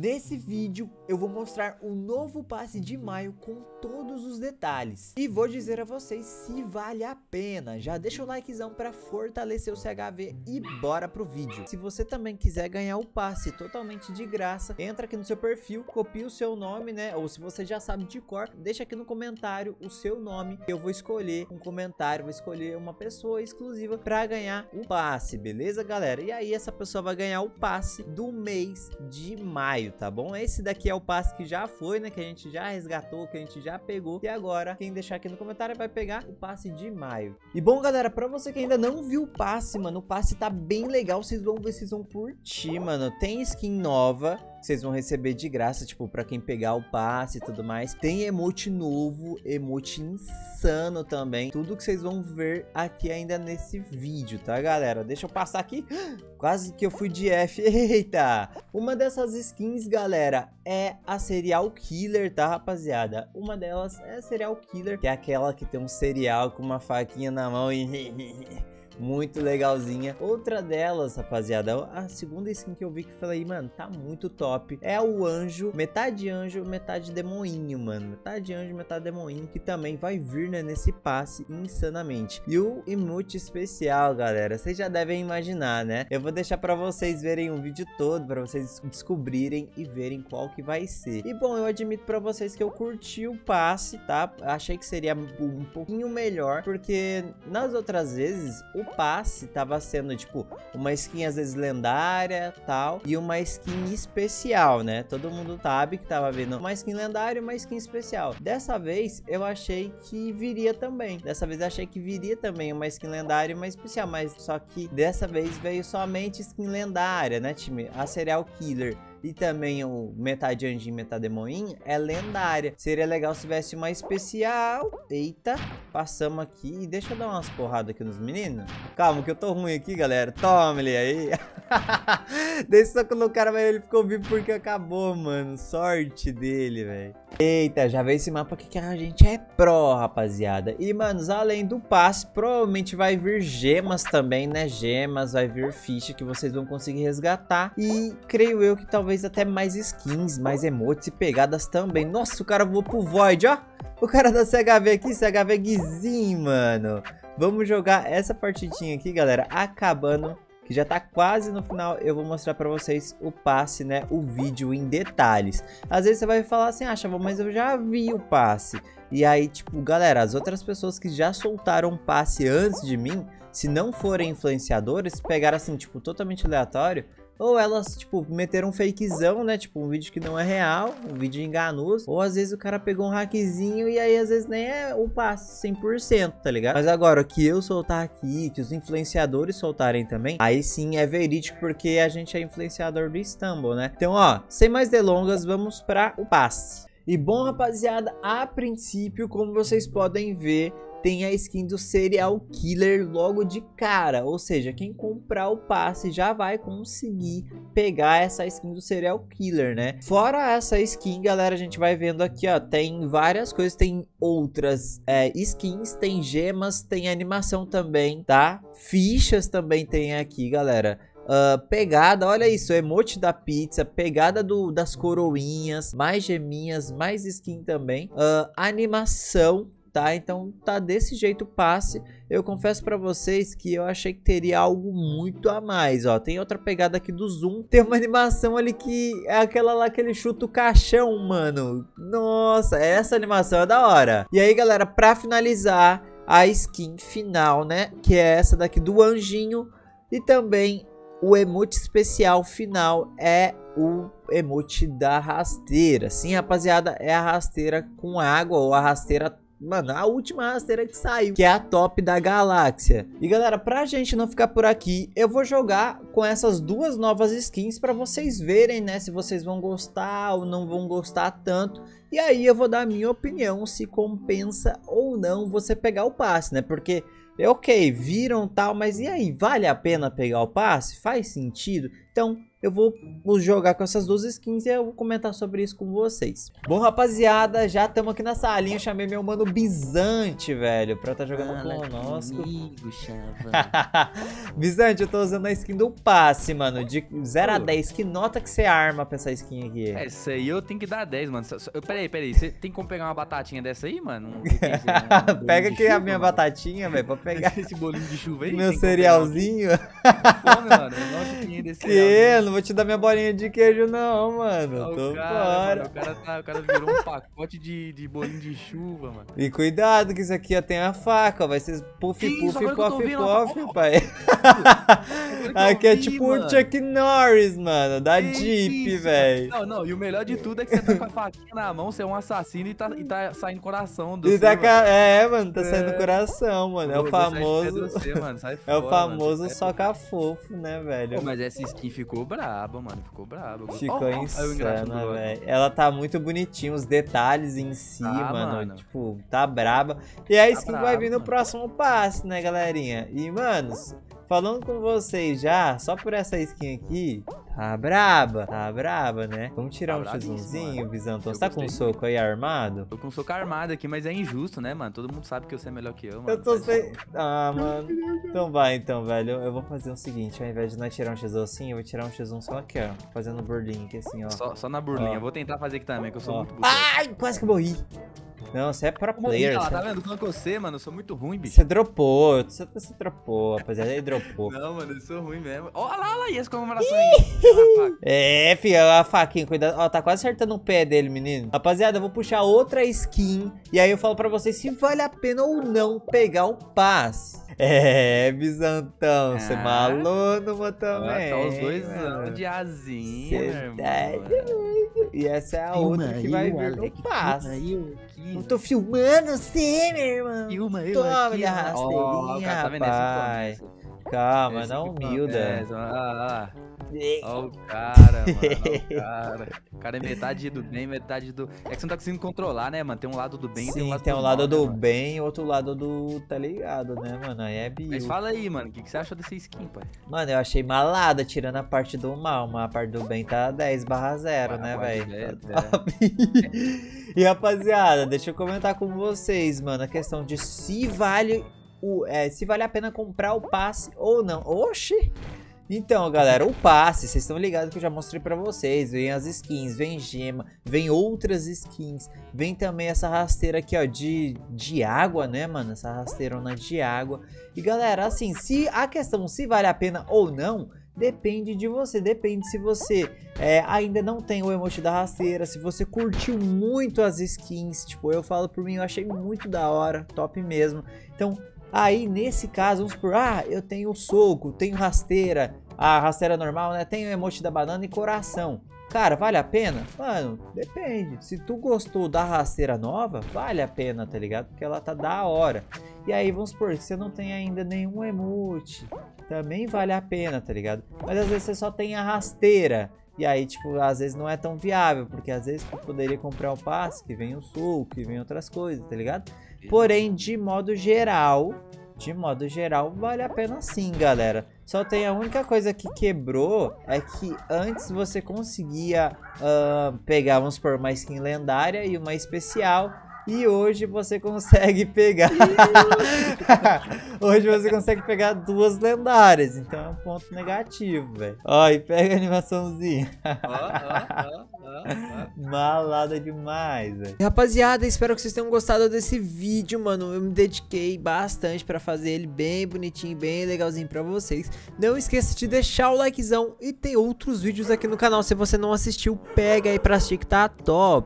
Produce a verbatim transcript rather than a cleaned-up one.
Nesse vídeo eu vou mostrar o novo passe de maio com todos os detalhes e vou dizer a vocês se vale a pena. Já deixa o likezão para fortalecer o C H V e bora pro vídeo. Se você também quiser ganhar o passe totalmente de graça, entra aqui no seu perfil, copia o seu nome, né? Ou se você já sabe de cor, deixa aqui no comentário o seu nome. Eu vou escolher um comentário, vou escolher uma pessoa exclusiva para ganhar o passe, beleza, galera? E aí essa pessoa vai ganhar o passe do mês de maio, tá bom? Esse daqui é o passe que já foi, né? Que a gente já resgatou, que a gente já pegou. E agora, quem deixar aqui no comentário vai pegar o passe de maio. E bom, galera, pra você que ainda não viu o passe, mano, o passe tá bem legal. Vocês vão ver, vocês vão curtir, mano. Tem skin nova, vocês vão receber de graça, tipo, pra quem pegar o passe e tudo mais. Tem emote novo, emote insano também. Tudo que vocês vão ver aqui ainda nesse vídeo, tá, galera? Deixa eu passar aqui. Quase que eu fui de F. Eita! Uma dessas skins, galera, é a Serial Killer, tá, rapaziada? Uma delas é a Serial Killer, que é aquela que tem um cereal com uma faquinha na mão e... muito legalzinha. Outra delas, rapaziada, a segunda skin que eu vi que eu falei, mano, tá muito top, é o anjo, metade anjo, metade demoninho, mano. Metade anjo, metade demoninho, que também vai vir, né, nesse passe insanamente. E o emote especial, galera, vocês já devem imaginar, né? Eu vou deixar pra vocês verem um vídeo todo, pra vocês descobrirem e verem qual que vai ser. E bom, eu admito pra vocês que eu curti o passe, tá? Achei que seria um pouquinho melhor, porque nas outras vezes o passe tava sendo, tipo, uma skin às vezes lendária, tal, e uma skin especial, né? Todo mundo sabe que tava vendo uma skin lendária e uma skin especial. Dessa vez, eu achei que viria também. Dessa vez, eu achei que viria também uma skin lendária e uma especial, mas só que dessa vez veio somente skin lendária, né, time? A Serial Killer e também o metade anjinho, metade demoninho é lendária. Seria legal se tivesse uma especial. Eita, passamos aqui. Deixa eu dar umas porradas aqui nos meninos. Calma que eu tô ruim aqui, galera. Toma ele aí. Dei soco no cara, mas ele ficou vivo porque acabou, mano. Sorte dele, velho. Eita, já veio esse mapa aqui que a gente é pró, rapaziada. E, manos, além do passe, provavelmente vai vir gemas também, né? Gemas, vai vir ficha que vocês vão conseguir resgatar. E creio eu que talvez até mais skins, mais emotes e pegadas também. Nossa, o cara voou pro Void, ó. O cara da C H V aqui, C H V Guizinho, mano. Vamos jogar essa partidinha aqui, galera, acabando, que já tá quase no final, eu vou mostrar pra vocês o passe, né, o vídeo em detalhes. Às vezes você vai falar assim, ah, Chavão, mas eu já vi o passe. E aí, tipo, galera, as outras pessoas que já soltaram passe antes de mim, se não forem influenciadores, pegaram assim, tipo, totalmente aleatório, ou elas, tipo, meteram um fakezão, né? Tipo, um vídeo que não é real, um vídeo enganoso. Ou às vezes o cara pegou um hackzinho e aí às vezes nem é o passe cem por cento, tá ligado? Mas agora que eu soltar aqui, que os influenciadores soltarem também, aí sim é verídico porque a gente é influenciador do Istanbul, né? Então, ó, sem mais delongas, vamos para o passe. E bom, rapaziada, a princípio, como vocês podem ver, tem a skin do Serial Killer logo de cara, ou seja, quem comprar o passe já vai conseguir pegar essa skin do Serial Killer, né? Fora essa skin, galera, a gente vai vendo aqui, ó, tem várias coisas, tem outras é, skins, tem gemas, tem animação também, tá? Fichas também tem aqui, galera. Uh, pegada, olha isso, emote da pizza, pegada do, das coroinhas, mais geminhas, mais skin também, uh, animação, tá? Então tá desse jeito o passe. Eu confesso pra vocês que eu achei que teria algo muito a mais, ó. Tem outra pegada aqui do zoom. Tem uma animação ali que é aquela lá que ele chuta o caixão, mano. Nossa, essa animação é da hora. E aí, galera, pra finalizar, a skin final, né? Que é essa daqui do anjinho. E também o emote especial final é o emote da rasteira. Sim, rapaziada, é a rasteira com água ou a rasteira, mano, a última rasteira que saiu, que é a top da galáxia. E galera, pra gente não ficar por aqui, eu vou jogar com essas duas novas skins pra vocês verem, né, se vocês vão gostar ou não vão gostar tanto. E aí eu vou dar a minha opinião se compensa ou não você pegar o passe, né, porque, ok, viram tal, mas e aí, vale a pena pegar o passe? Faz sentido? Então eu vou jogar com essas duas skins e eu vou comentar sobre isso com vocês. Bom, rapaziada, já estamos aqui na salinha. Eu chamei meu mano Bizante, velho, pra estar tá jogando Fala com o nosso. Bizante, eu tô usando a skin do passe, mano, de zero a dez. Que nota que você arma pra essa skin aqui? Essa aí eu tenho que dar dez, mano. Peraí, peraí, você tem como pegar uma batatinha dessa aí, mano? Que que é isso, um pega aqui chuva, a minha mano. Batatinha, velho, pra pegar esse bolinho de chuva aí. Meu cerealzinho. Fome, mano, eu desse que? Não vou te dar minha bolinha de queijo, não, mano. Oh, Tô cara, fora. Mano, o, cara tá, o cara virou um pacote de, de bolinho de chuva, mano. E cuidado, que isso aqui ó, tem a faca, ó. Vai ser puff, isso, puff, puff, puff, pai. Aqui é vi, tipo o Chuck Norris, mano, da que Jeep, velho. Não, não, e o melhor de tudo é que você tá com a faquinha na mão, você é um assassino e tá, e tá saindo coração do e seu, tá mano. É, mano, tá é... saindo coração, mano. É o famoso. Você, mano. Sai fora, é o famoso soca fofo, né, velho? Pô, mas essa skin ficou braba, mano. Ficou braba. Ficou oh, insana, oh, velho. Ela tá muito bonitinha, os detalhes em si, ah, mano, mano. Tipo, tá braba. E é a skin tá braba, vai vir no mano. Próximo passo, né, galerinha? E, manos, falando com vocês já, só por essa skin aqui, tá braba, tá braba, né? Vamos tirar tá um chuzinho, Bizantão. Você tá com um soco aí armado? Tô com um soco armado aqui, mas é injusto, né, mano? Todo mundo sabe que você é melhor que eu, mano. Eu tô sem... Ah, mano. Então vai, então, velho. Eu vou fazer o seguinte, ao invés de nós tirar um xis um assim, eu vou tirar um xis um só aqui, ó. Fazendo burlinha aqui, assim, ó. Só, só na burlinha. Ó. Vou tentar fazer aqui também, que eu sou ó. Muito burro. Ai, quase que morri. Não, você é pro player. Tá vendo? Tô com você, mano. Eu sou muito ruim, bicho. Você dropou. Você, você dropou, rapaziada. Ele dropou. Não, mano. Eu sou ruim mesmo. Olha lá, olha lá. E essa comemoração aí. É, filha. A faquinha. Cuidado. Ó, tá quase acertando o pé dele, menino. Rapaziada, eu vou puxar outra skin. E aí eu falo pra vocês se vale a pena ou não pegar o passe. É, Bizantão, você ah, malou mano também. Tá os dois anos de asinha, e essa é a filma outra que vai vir no passe. Eu tô filmando sim, meu irmão. Filma eu Toma aqui, rasteirinha, oh, rapaz. Tá vendo? Calma, dá humilda. É, ah, ah. Olha o cara, mano, o cara. O cara é metade do bem, metade do... É que você não tá conseguindo controlar, né, mano? Tem um lado do bem e tem um lado do tem um lado do, mal, do né, bem e outro lado do... Tá ligado, né, mano? Aí é bio. Mas fala aí, mano, o que, que você achou dessa skin, pai? Mano, eu achei malada, tirando a parte do mal, mas a parte do bem tá dez barra zero, né, velho? Tá é. E, rapaziada, deixa eu comentar com vocês, mano, a questão de se vale, o, é, se vale a pena comprar o passe ou não. Oxi! Então, galera, o passe, vocês estão ligados que eu já mostrei pra vocês. Vem as skins, vem gema, vem outras skins. Vem também essa rasteira aqui, ó, de, de água, né, mano? Essa rasteirona de água. E, galera, assim, se a questão se vale a pena ou não... Depende de você, depende se você é, ainda não tem o emote da rasteira, se você curtiu muito as skins, tipo, eu falo por mim, eu achei muito da hora, top mesmo. Então, aí nesse caso, vamos por, ah, eu tenho soco, tenho rasteira, a rasteira normal, né, tenho o emote da banana e coração. Cara, vale a pena? Mano, depende. Se tu gostou da rasteira nova, vale a pena, tá ligado? Porque ela tá da hora. E aí, vamos supor, se você não tem ainda nenhum emote, também vale a pena, tá ligado? Mas às vezes você só tem a rasteira. E aí, tipo, às vezes não é tão viável, porque às vezes tu poderia comprar o passe, que vem o soco, que vem outras coisas, tá ligado? Porém, de modo geral... De modo geral, vale a pena sim, galera. Só tem a única coisa que quebrou é que antes você conseguia uh, pegar, vamos supor, uma skin lendária e uma especial. E hoje você consegue pegar... hoje você consegue pegar duas lendárias. Então é um ponto negativo, velho. Ó, e pega a animaçãozinha. Ó, ó, ó. Malada demais, velho. Rapaziada, espero que vocês tenham gostado desse vídeo, mano. Eu me dediquei bastante pra fazer ele bem bonitinho, bem legalzinho pra vocês. Não esqueça de deixar o likezão. E tem outros vídeos aqui no canal. Se você não assistiu, pega aí pra assistir que tá top.